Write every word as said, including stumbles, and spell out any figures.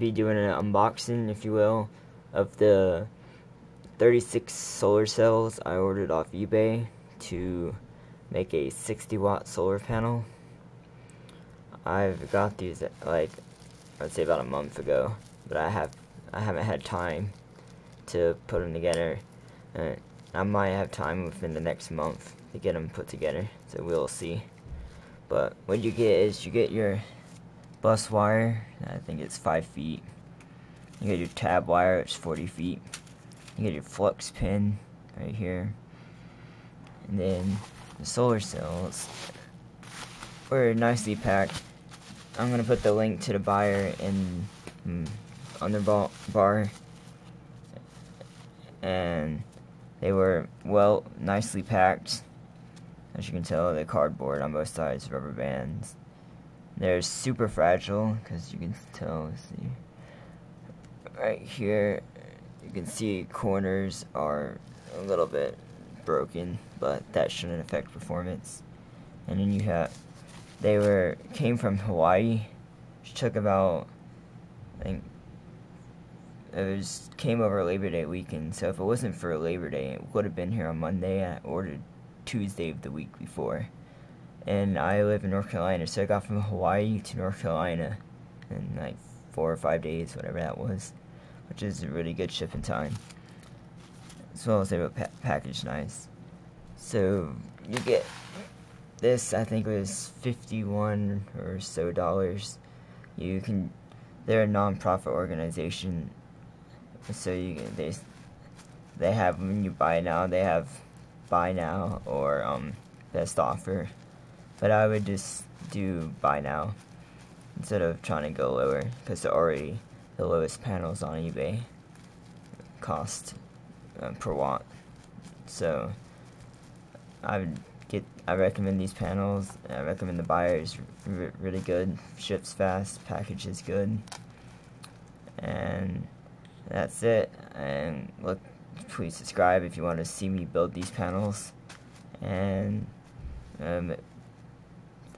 be doing an unboxing, if you will, of the thirty-six solar cells I ordered off eBay to make a sixty watt solar panel. I've got these at, like, I'd say about a month ago, but I have I haven't had time to put them together. Uh, I might have time within the next month to get them put together, so we'll see. But what you get is you get your bus wire, I think it's five feet. You get your tab wire, it's forty feet. You get your flux pin right here. And then the solar cells were nicely packed. I'm going to put the link to the buyer in mm, on the bar. And they were, well, nicely packed. As you can tell, the cardboard on both sides, rubber bands. They're super fragile, because you can tell, see, right here, you can see corners are a little bit broken, but that shouldn't affect performance. And then you have, they were, came from Hawaii, which took about, I think, it was, came over Labor Day weekend, so if it wasn't for Labor Day, it would have been here on Monday. I ordered Tuesday of the week before. And I live in North Carolina, so I got from Hawaii to North Carolina in like four or five days, whatever that was, which is a really good shipping time. As well as they were pa packaged nice. So you get this, I think it was fifty-one or so dollars. You can, they're a non-profit organization, so you can, they they have, when you buy now, they have buy now or um best offer. But I would just do buy now instead of trying to go lower, because they're already the lowest panels on eBay cost uh, per watt. So I would get. I recommend these panels. I recommend the buyers. R really good, ships fast, package is good, and that's it. And look, please subscribe if you want to see me build these panels. And um.